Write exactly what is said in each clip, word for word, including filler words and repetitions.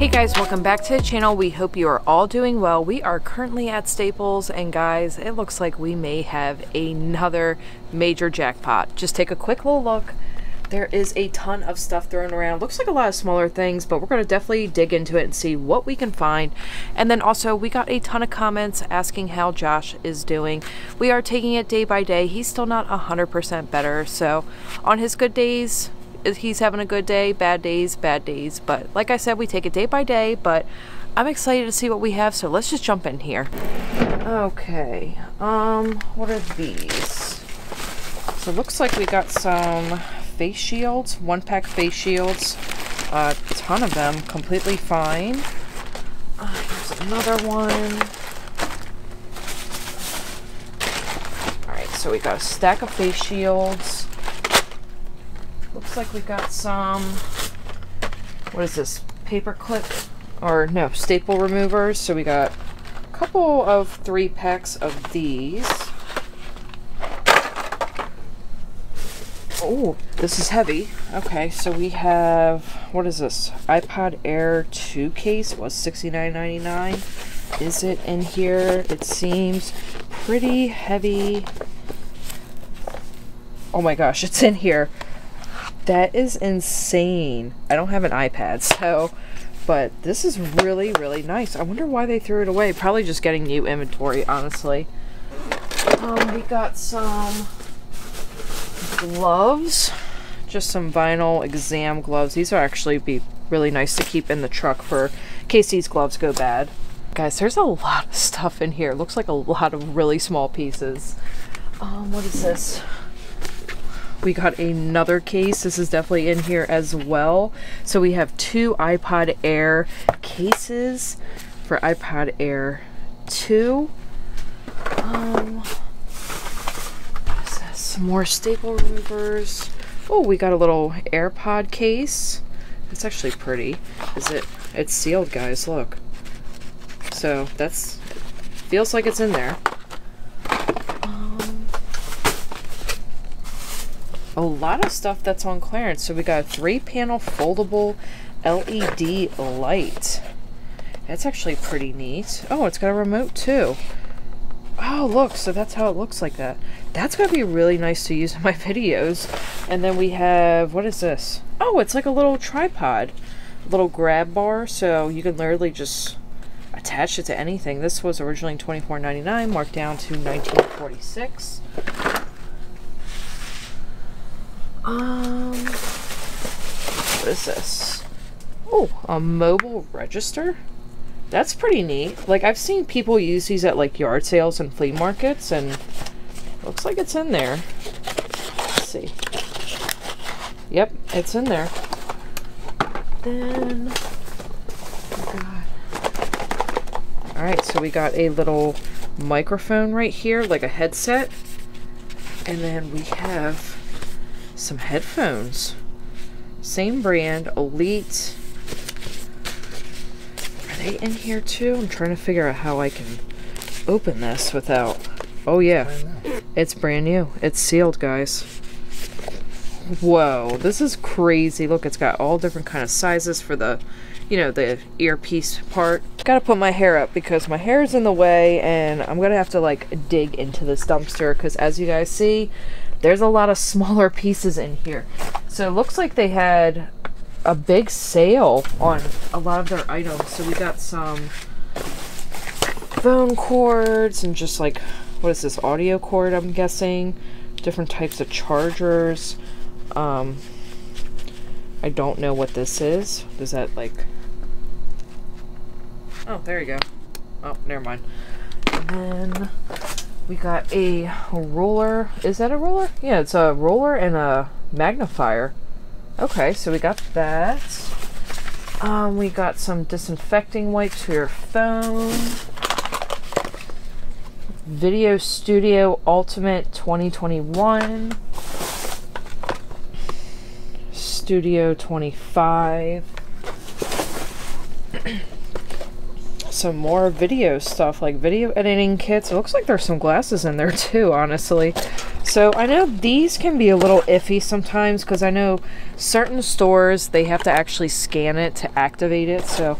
Hey guys, welcome back to the channel. We hope you are all doing well. We are currently at Staples, and guys, it looks like we may have another major jackpot. Just take a quick little look. There is a ton of stuff thrown around. Looks like a lot of smaller things, but we're going to definitely dig into it and see what we can find. And then also, we got a ton of comments asking how Josh is doing. We are taking it day by day. He's still not one hundred percent better. So on his good days, he's having a good day, bad days, bad days. But like I said, we take it day by day, but I'm excited to see what we have. So let's just jump in here. Okay, um, what are these? So looks like we got some face shields, one pack face shields, a ton of them, completely fine. Uh, here's another one. All right, so we got a stack of face shields. Looks like we got some, what is this, paper clip, or no, staple removers. So we got a couple of three packs of these. Oh, this is heavy. Okay, so we have, what is this? iPad Air two case was sixty-nine ninety-nine. Is it in here? It seems pretty heavy. Oh my gosh, it's in here. That is insane. I don't have an iPad, so, but this is really, really nice. I wonder why they threw it away. Probably just getting new inventory, honestly. Um, we got some gloves, just some vinyl exam gloves. These are actually be really nice to keep in the truck for in case these gloves go bad. Guys, there's a lot of stuff in here. It looks like a lot of really small pieces. Um, what is this? We got another case. This is definitely in here as well. So we have two iPod Air cases for iPod Air two. Um, Some more staple removers. Oh, we got a little AirPod case. It's actually pretty. Is it? It's sealed, guys. Look. So that's feels like it's in there. Um, a lot of stuff that's on clearance. So we got a three-panel foldable L E D light. That's actually pretty neat. Oh, it's got a remote too. Oh, look, so that's how it looks like that. That's going to be really nice to use in my videos. And then we have, what is this? Oh, it's like a little tripod, little grab bar. So you can literally just attach it to anything. This was originally twenty-four ninety-nine, marked down to nineteen forty-six. Um, what is this? Oh, a mobile register. That's pretty neat. Like, I've seen people use these at like yard sales and flea markets, and looks like it's in there. Let's see. Yep, it's in there. Then, oh God. All right, so we got a little microphone right here, like a headset. And then we have some headphones. Same brand, Elite. Are they in here too? I'm trying to figure out how I can open this without. Oh yeah, it's brand new. It's sealed, guys. Whoa, this is crazy. Look, it's got all different kind of sizes for the, you know, the earpiece part. Gotta put my hair up because my hair is in the way, and I'm gonna have to like dig into this dumpster because as you guys see, there's a lot of smaller pieces in here. So it looks like they had a big sale on a lot of their items. So we got some phone cords and just like, what is this, audio cord, I'm guessing, different types of chargers. um I don't know what this is. Is that like, oh, there you go. Oh, never mind. And then we got a ruler. Is that a ruler? Yeah, it's a ruler and a magnifier. Okay, so we got that. Um, we got some disinfecting wipes for your phone. Video Studio Ultimate twenty twenty-one. Studio twenty-five. Some more video stuff, like video editing kits. It looks like there's some glasses in there too, honestly. So I know these can be a little iffy sometimes because I know certain stores, they have to actually scan it to activate it. So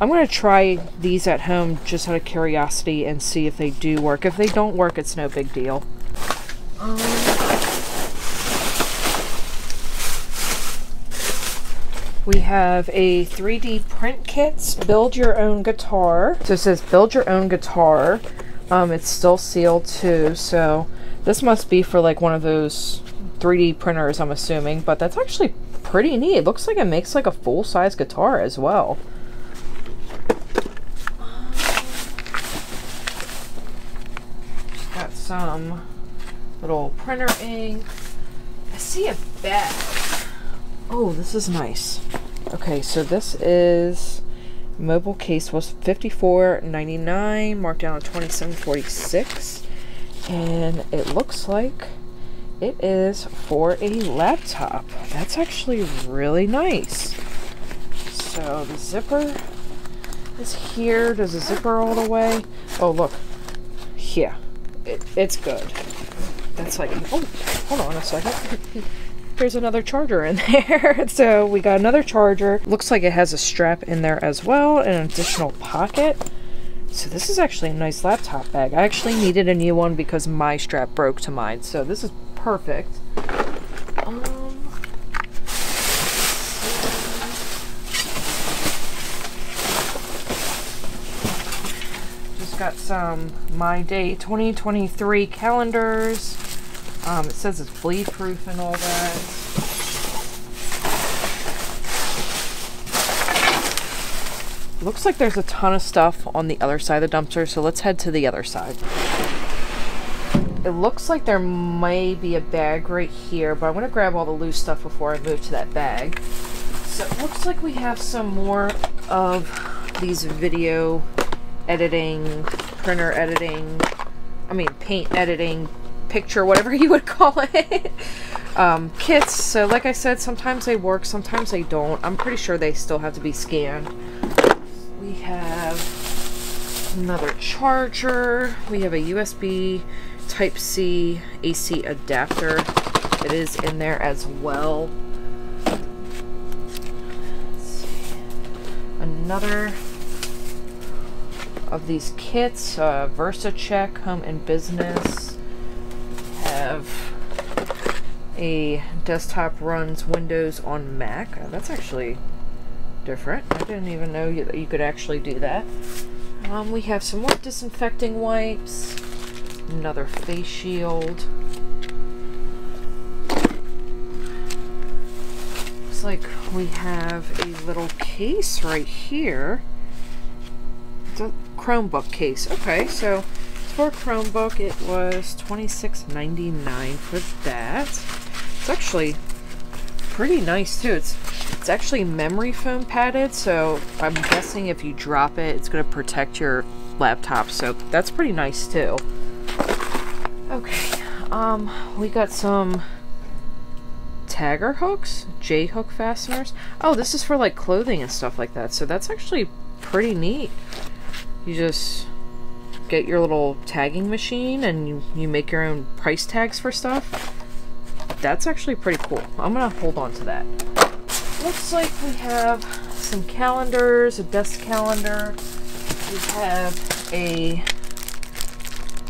I'm going to try these at home just out of curiosity and see if they do work. If they don't work, it's no big deal. Um, we have a three D print kits, build your own guitar. So it says build your own guitar. Um, it's still sealed too, so this must be for like one of those three D printers, I'm assuming, but that's actually pretty neat. It looks like it makes like a full-size guitar as well. Just got some little printer ink. I see a bag. Oh, this is nice. Okay, so this is... mobile case was fifty-four ninety-nine, marked down at twenty-seven forty-six, and it looks like it is for a laptop. That's actually really nice. So the zipper is here. Does the zipper all the way? Oh, look. Yeah, it, it's good. That's like, oh, hold on a second. There's another charger in there. So we got another charger. Looks like it has a strap in there as well, and an additional pocket. So this is actually a nice laptop bag. I actually needed a new one because my strap broke to mine. So this is perfect. Um, just got some My Day twenty twenty-three calendars. Um, it says it's bleed proof and all that. Looks like there's a ton of stuff on the other side of the dumpster, so let's head to the other side. It looks like there may be a bag right here, but I want to grab all the loose stuff before I move to that bag. So it looks like we have some more of these video editing, printer editing, I mean paint editing, picture, whatever you would call it, um, kits. So like I said, sometimes they work, sometimes they don't. I'm pretty sure they still have to be scanned. We have another charger. We have a U S B Type-C A C adapter. It is in there as well. Let's see. Another of these kits, uh, Versacheck, Home and Business. A desktop runs Windows on Mac. Oh, that's actually different. I didn't even know that you could actually do that. Um, we have some more disinfecting wipes, another face shield. Looks like we have a little case right here. It's a Chromebook case. Okay, so for Chromebook, it was twenty-six ninety-nine for that. It's actually pretty nice too. It's it's actually memory foam padded, so I'm guessing if you drop it, it's going to protect your laptop. So that's pretty nice too. Okay, um, we got some tagger hooks, J hook fasteners. Oh, this is for like clothing and stuff like that. So that's actually pretty neat. You just get your little tagging machine and you, you make your own price tags for stuff. That's actually pretty cool. I'm gonna hold on to that. Looks like we have some calendars, a desk calendar. We have a,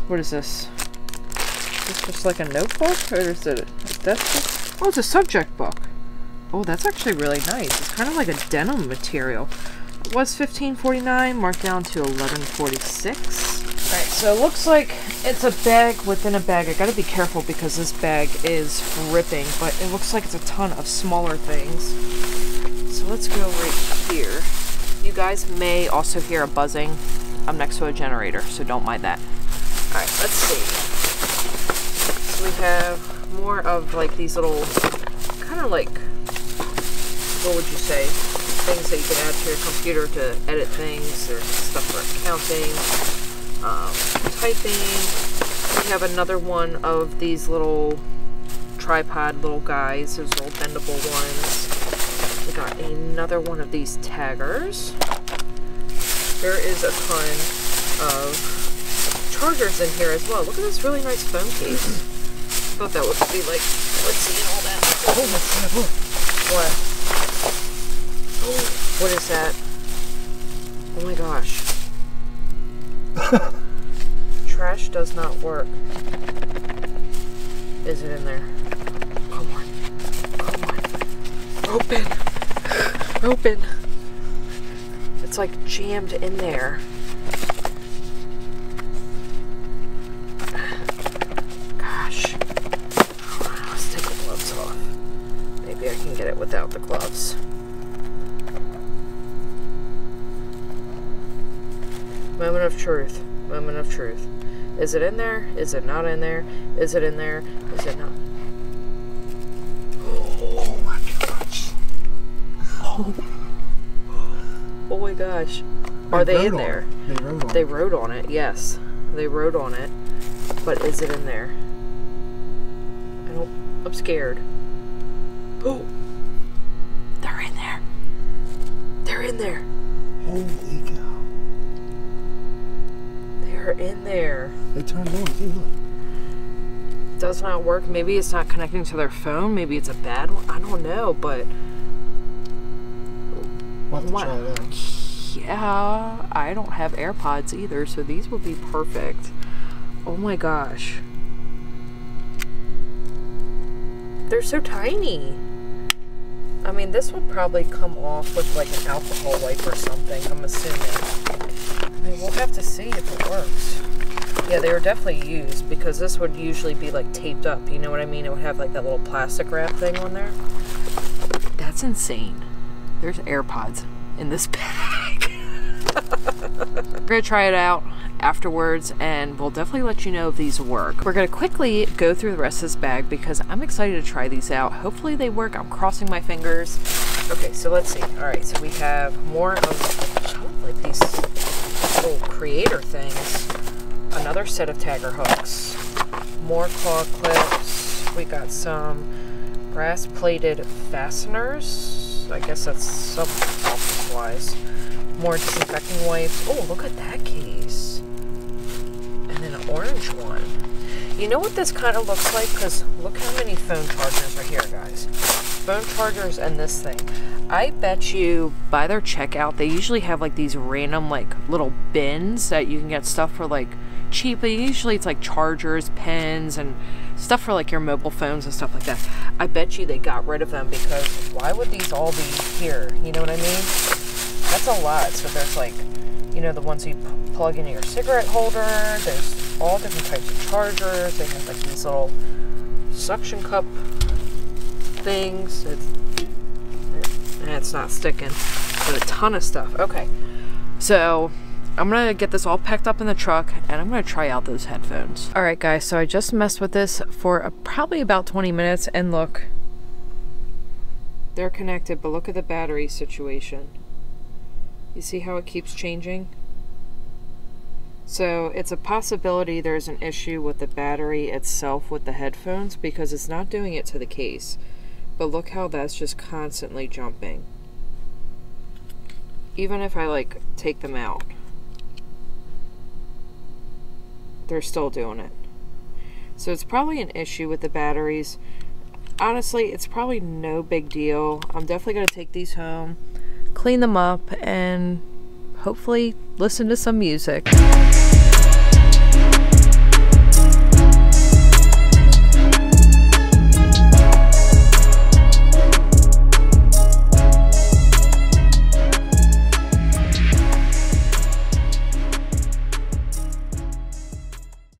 what is this? Is this just like a notebook, or is it a desk book? Oh, it's a subject book. Oh, that's actually really nice. It's kind of like a denim material. It was fifteen forty-nine, marked down to eleven forty-six. Alright, so it looks like it's a bag within a bag. I gotta be careful because this bag is ripping, but it looks like it's a ton of smaller things. So let's go right here. You guys may also hear a buzzing. I'm next to a generator, so don't mind that. Alright, let's see. So we have more of like these little, kind of like, what would you say? Things that you can add to your computer to edit things. There's stuff for accounting. Um, typing. We have another one of these little tripod little guys, those little bendable ones. We got another one of these taggers. There is a ton of chargers in here as well. Look at this really nice phone case. thought that would be like glitzy and all that. Oh, that's what? What? Oh. What is that? Oh my gosh. Trash does not work. Is it in there? Come on. Come on. Open. Open. It's like jammed in there. Gosh. Let's take the gloves off. Maybe I can get it without the gloves. Moment of truth. Moment of truth. Is it in there? Is it not in there? Is it in there? Is it not? Oh my gosh. Oh. Oh my gosh. Are they in there? They wrote on it. They wrote on it, yes. They wrote on it. But is it in there? I don't, I'm scared. Oh. They're in there. They're in there. Holy cow. In there. They turned on. See, look. Does not work. Maybe it's not connecting to their phone. Maybe it's a bad one. I don't know, but we'll have to try it out. Yeah, I don't have AirPods either, so these would be perfect. Oh my gosh. They're so tiny. I mean, this would probably come off with like an alcohol wipe or something, I'm assuming. I mean, we'll have to see if it works. Yeah, they were definitely used because this would usually be like taped up. You know what I mean? It would have like that little plastic wrap thing on there. That's insane. There's AirPods in this bag. We're gonna try it out afterwards and we'll definitely let you know if these work. We're gonna quickly go through the rest of this bag because I'm excited to try these out. Hopefully they work. I'm crossing my fingers. Okay, so let's see. All right, so we have more of probably these little creator things, another set of tagger hooks, more claw clips, we got some brass plated fasteners, I guess that's something office wise, more disinfecting wipes, oh look at that case, and then an orange one. You know what this kind of looks like, because look how many phone chargers are here guys, phone chargers and this thing. I bet you by their checkout they usually have like these random like little bins that you can get stuff for like cheap, but usually it's like chargers, pens, and stuff for like your mobile phones and stuff like that. I bet you they got rid of them because why would these all be here? You know what I mean? That's a lot. So there's like, you know, the ones you plug into your cigarette holder, there's all different types of chargers, they have like these little suction cup things. It's and it's not sticking, but a ton of stuff. Okay, so I'm gonna get this all packed up in the truck and I'm gonna try out those headphones. All right guys, so I just messed with this for a, probably about twenty minutes and look, they're connected, but look at the battery situation. You see how it keeps changing? So it's a possibility there's an issue with the battery itself with the headphones because it's not doing it to the case. But look how that's just constantly jumping. Even if I like take them out, they're still doing it. So it's probably an issue with the batteries. Honestly, it's probably no big deal. I'm definitely gonna take these home, clean them up, and hopefully listen to some music.